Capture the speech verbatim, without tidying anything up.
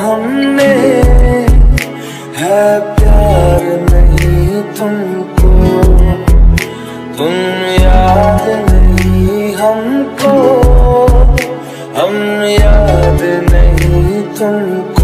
हमने है प्यार नहीं तुमको, तुम याद नहीं हमको, हम याद नहीं तुमको।